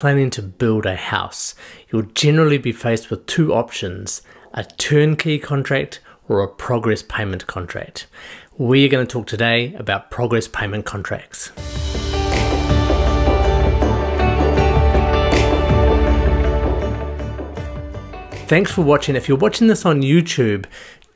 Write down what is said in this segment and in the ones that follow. planning to build a house, you'll generally be faced with two options, a turnkey contract or a progress payment contract. We're going to talk today about progress payment contracts. Thanks for watching. If you're watching this on YouTube,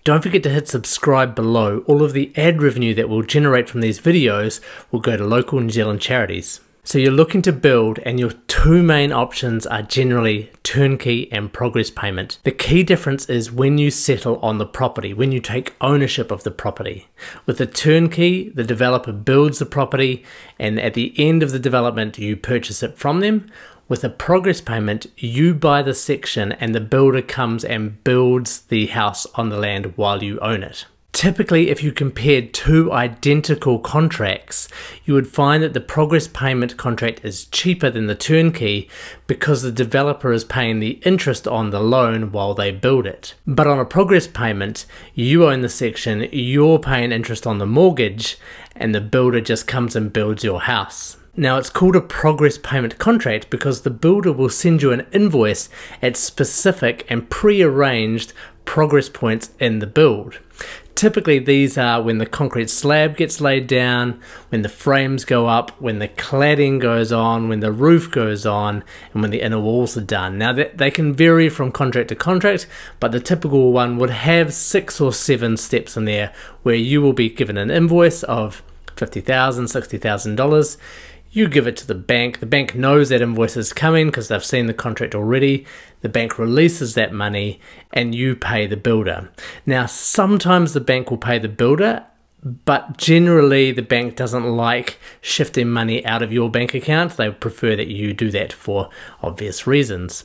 don't forget to hit subscribe below. All of the ad revenue that we'll generate from these videos will go to local New Zealand charities. So you're looking to build, and your two main options are generally turnkey and progress payment. The key difference is when you settle on the property, when you take ownership of the property. With the turnkey, the developer builds the property, and at the end of the development, you purchase it from them. With a progress payment, you buy the section, and the builder comes and builds the house on the land while you own it. Typically, if you compared two identical contracts, you would find that the progress payment contract is cheaper than the turnkey because the developer is paying the interest on the loan while they build it. But on a progress payment, you own the section, you're paying interest on the mortgage, and the builder just comes and builds your house. Now, it's called a progress payment contract because the builder will send you an invoice at specific and pre-arranged progress points in the build. Typically, these are when the concrete slab gets laid down, when the frames go up, when the cladding goes on, when the roof goes on, and when the inner walls are done. Now, they can vary from contract to contract, but the typical one would have 6 or 7 steps in there where you will be given an invoice of $50,000, $60,000. You give it to the bank. The bank knows that invoice is coming because they've seen the contract already. The bank releases that money and you pay the builder. Now, sometimes the bank will pay the builder, but generally the bank doesn't like shifting money out of your bank account. They prefer that you do that for obvious reasons.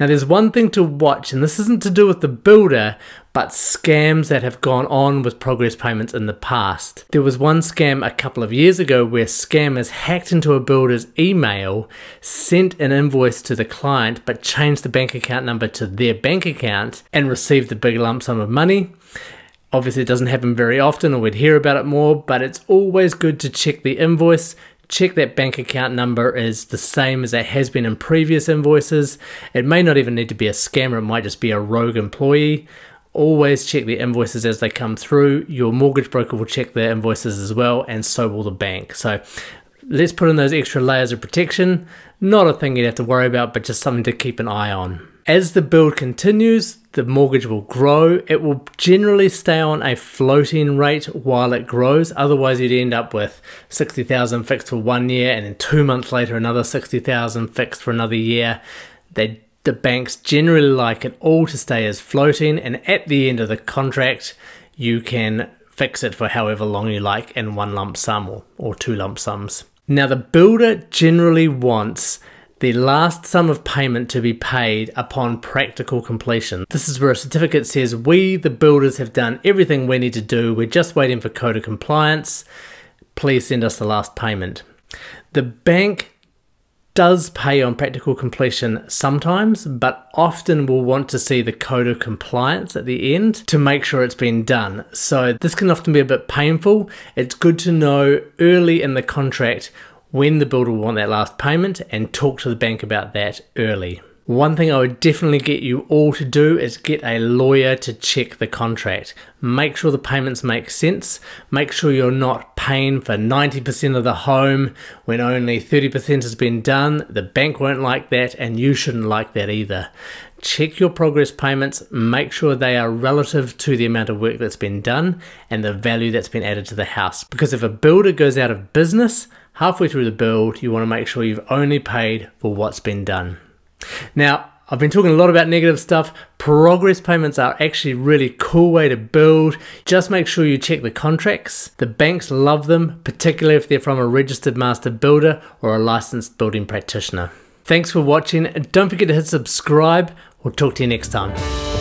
Now, there's one thing to watch, and this isn't to do with the builder, but scams that have gone on with progress payments in the past. There was one scam a couple of years ago where scammers hacked into a builder's email, sent an invoice to the client, but changed the bank account number to their bank account and received the big lump sum of money. Obviously, it doesn't happen very often, or we'd hear about it more, but it's always good to check the invoice. Check that bank account number is the same as it has been in previous invoices. It may not even need to be a scammer, it might just be a rogue employee. Always check the invoices as they come through. Your mortgage broker will check their invoices as well, and so will the bank. So let's put in those extra layers of protection. Not a thing you'd have to worry about, but just something to keep an eye on. As the build continues, the mortgage will grow. It will generally stay on a floating rate while it grows. Otherwise, you'd end up with $60,000 fixed for 1 year, and then 2 months later, another $60,000 fixed for another year. The banks generally like it all to stay as floating, and at the end of the contract, you can fix it for however long you like in one lump sum or 2 lump sums. Now, the builder generally wants the last sum of payment to be paid upon practical completion. This is where a certificate says, we, the builders, have done everything we need to do. We're just waiting for code of compliance. Please send us the last payment. The bank does pay on practical completion sometimes, but often will want to see the code of compliance at the end to make sure it's been done. So this can often be a bit painful. It's good to know early in the contract when the builder will want that last payment, and talk to the bank about that early. One thing I would definitely get you all to do is get a lawyer to check the contract. Make sure the payments make sense. Make sure you're not paying for 90% of the home when only 30% has been done. The bank won't like that, and you shouldn't like that either. Check your progress payments, make sure they are relative to the amount of work that's been done and the value that's been added to the house. Because if a builder goes out of business halfway through the build, you want to make sure you've only paid for what's been done. Now, I've been talking a lot about negative stuff. Progress payments are actually a really cool way to build. Just make sure you check the contracts. The banks love them, particularly if they're from a registered master builder or a licensed building practitioner. Thanks for watching. Don't forget to hit subscribe. We'll talk to you next time.